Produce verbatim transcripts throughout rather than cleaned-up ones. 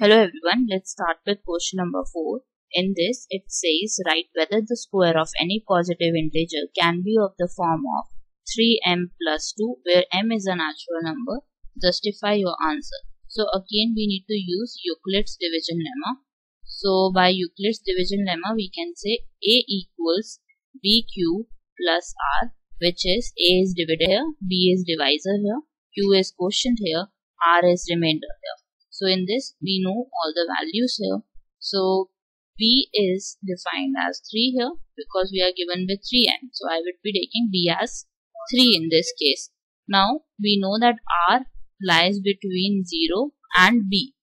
Hello everyone, let's start with question number four. In this, it says write whether the square of any positive integer can be of the form of three m plus two, where m is a natural number. Justify your answer. So again, we need to use Euclid's division lemma. So by Euclid's division lemma, we can say a equals b cubed plus r, which is a is dividend here, b is divisor here, q is quotient here, r is remainder here. So in this, we know all the values here. So b is defined as three here because we are given with three m. So I would be taking b as three in this case. Now we know that r lies between zero and b.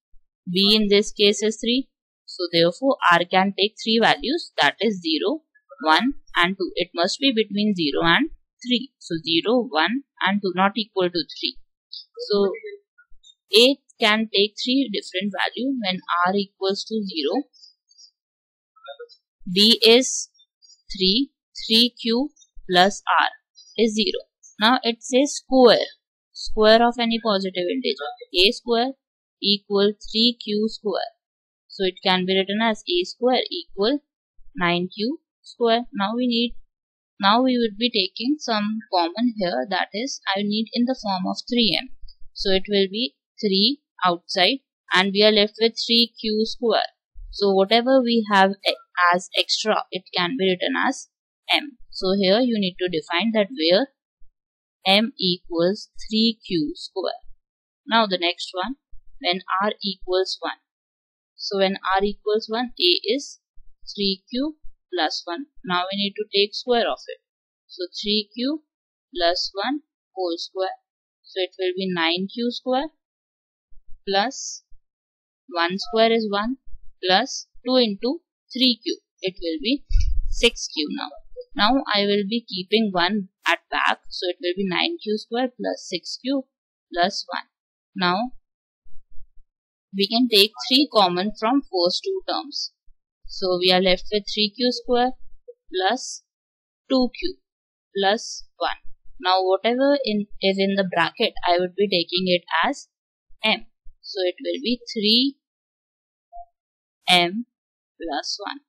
b in this case is three. So therefore r can take three values, that is zero, one and two. It must be between zero and three. So zero, one and two not equal to three. So a can take three different values when r equals to zero. b is three, three cubed plus r is zero. Now it says square. Square of any positive integer. A square equal three q square. So it can be written as a square equal nine q square. Now we need, now we would be taking some common here, that is I need in the form of three m. So it will be three outside and we are left with three q square. So whatever we have as extra, it can be written as m. So here you need to define that where m equals three q square. Now the next one, when r equals one. So when r equals one, a is three q plus one. Now we need to take square of it. So three q plus one whole square. So it will be nine q square plus one square is one plus two into three q. It will be six q now. Now I will be keeping one at back. So it will be nine q square plus six q plus one. Now we can take three common from first two terms. So we are left with three q square plus two q plus one. Now whatever in, is in the bracket, I would be taking it as m. So it will be three m plus one.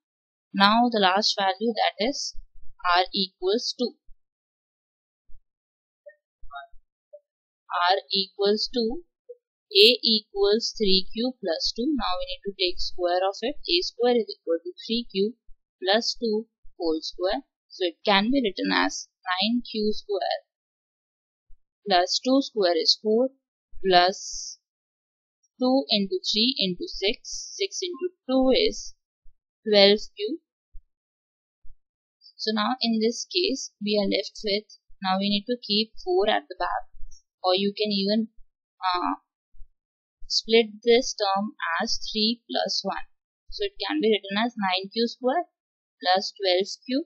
Now the last value, that is r equals two. r equals two. a equals three q plus two. Now we need to take square of it. a square is equal to three q plus two whole square. So it can be written as nine q square plus two square is four plus two into three into six. six into two is twelve q. So now in this case we are left with, now we need to keep four at the back, or you can even uh, split this term as three plus one. So it can be written as nine q square plus twelve q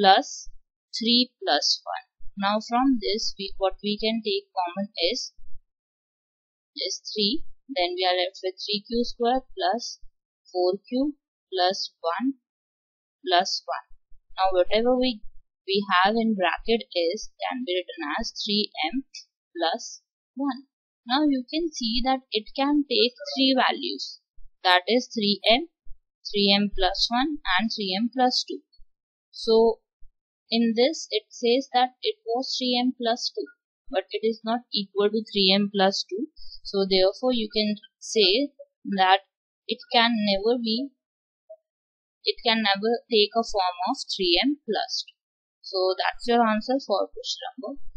plus three plus one. Now from this we, what we can take common is is three. Then we are left with three q square plus four q plus one plus one. Now whatever we we have in bracket is can be written as three m plus one. Now you can see that it can take three values, that is three m, three m plus one and three m plus two. So in this it says that it was three m plus two, but it is not equal to three m plus two. So therefore you can say that it can never be, it can never take a form of three m plus two. So that's your answer for question number